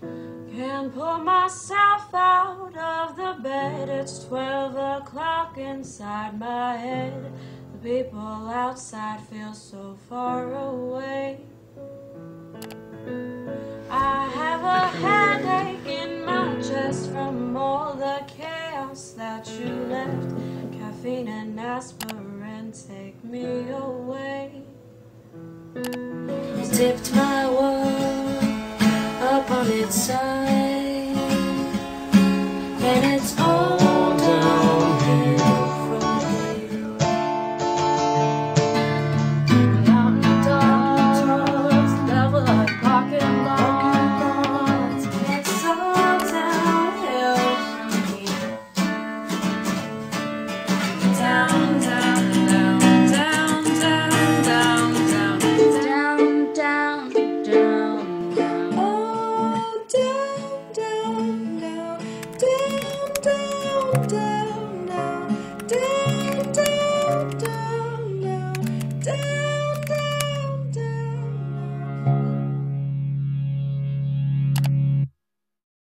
Can't pull myself out of the bed. It's 12 o'clock inside my head. The people outside feel so far away. I have a headache in my chest from all the chaos that you left. Caffeine and aspirin take me away. You tipped my world up on its side.